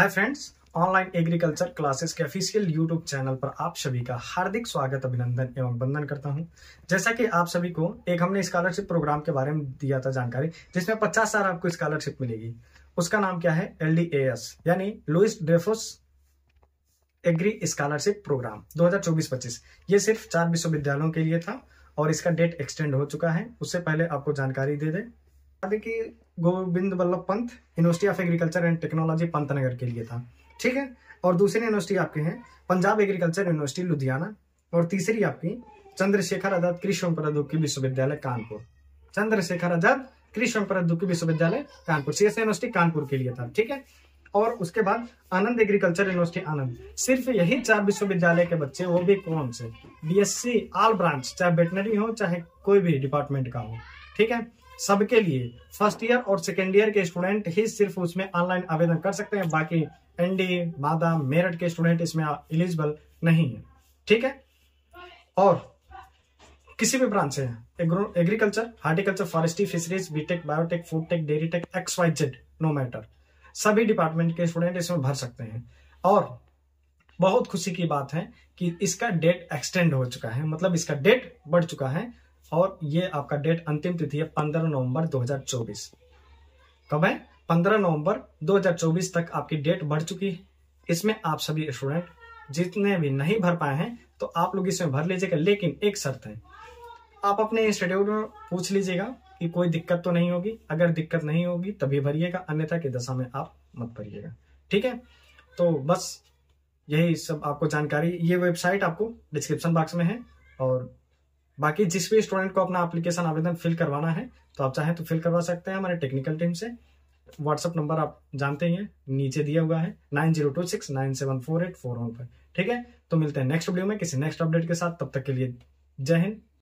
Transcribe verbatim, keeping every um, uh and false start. हाय friends, online agriculture classes के official YouTube channel पर आप सभी का हार्दिक स्वागत, अभिनंदन एवं वंदन करता हूं। जैसा कि आप सभी को एक हमने स्कॉलरशिप प्रोग्राम के बारे में दिया था जानकारी, जिसमें पचास हजार आपको स्कॉलरशिप मिलेगी। उसका नाम क्या है? एल डी ए एस यानी Louis Dreyfus agri scholarship program दो हजार चौबीस पच्चीस। ये सिर्फ चार विश्वविद्यालयों के लिए था और इसका डेट एक्सटेंड हो चुका है। उससे पहले आपको जानकारी दे दें कि Govind Ballabh Pant university of agriculture and technology Pantnagar के लिए था, ठीक है। और दूसरी यूनिवर्सिटी आपके हैं पंजाब एग्रीकल्चर यूनिवर्सिटी लुधियाना, और तीसरी आपकी चंद्रशेखर आजाद कृषि एवं प्रौद्योगिकी विश्वविद्यालय कानपुर, चंद्रशेखर आजाद कृषि एवं प्रौद्योगिकी विश्वविद्यालय Kanpur, C S A university Kanpur के लिए था, ठीक है। और उसके बाद आनंद एग्रीकल्चर यूनिवर्सिटी आनंद। सिर्फ यही चार विश्वविद्यालय के बच्चे, वो भी कौन से, B S C all branch, चाहे वेटनरी हो चाहे कोई भी डिपार्टमेंट का हो, ठीक है, सबके लिए फर्स्ट ईयर और सेकेंड ईयर के स्टूडेंट ही सिर्फ उसमें ऑनलाइन आवेदन कर सकते हैं। बाकी एन डी ए, बादा, मेरिट के स्टूडेंट इसमें एलिजिबल नहीं है, ठीक है। और किसी भी ब्रांच से agriculture, horticulture, forestry, fisheries, BTech, biotech, food tech, dairy tech, X Y Z, no matter, सभी डिपार्टमेंट के स्टूडेंट इसमें भर सकते हैं। और बहुत खुशी की बात है कि इसका डेट एक्सटेंड हो चुका है, मतलब इसका डेट बढ़ चुका है और ये आपका डेट अंतिम तिथि है पंद्रह नवंबर दो हजार चौबीस। कब है? पंद्रह नवंबर दो हजार चौबीस तक आपकी डेट बढ़ चुकी है। इसमें आप सभी स्टूडेंट जितने भी नहीं भर पाए हैं तो आप लोग इसमें भर लीजिएगा, लेकिन एक शर्त है, आप अपने इंस्टीट्यूट में पूछ लीजिएगा कि कोई दिक्कत तो नहीं होगी। अगर दिक्कत नहीं होगी तभी भरिएगा, अन्यथा की दशा में आप मत भरिएगा, ठीक है। तो बस यही सब आपको जानकारी, ये वेबसाइट आपको डिस्क्रिप्शन बॉक्स में है। और बाकी जिस भी स्टूडेंट को अपना एप्लीकेशन आवेदन फिल करवाना है तो आप चाहें तो फिल करवा सकते हैं हमारे टेक्निकल टीम से। व्हाट्सएप नंबर आप जानते ही हैं, नीचे दिया हुआ है nine zero two six nine seven four eight four one पर, ठीक है। तो मिलते हैं नेक्स्ट वीडियो में किसी नेक्स्ट अपडेट के साथ, तब तक के लिए जय हिंद,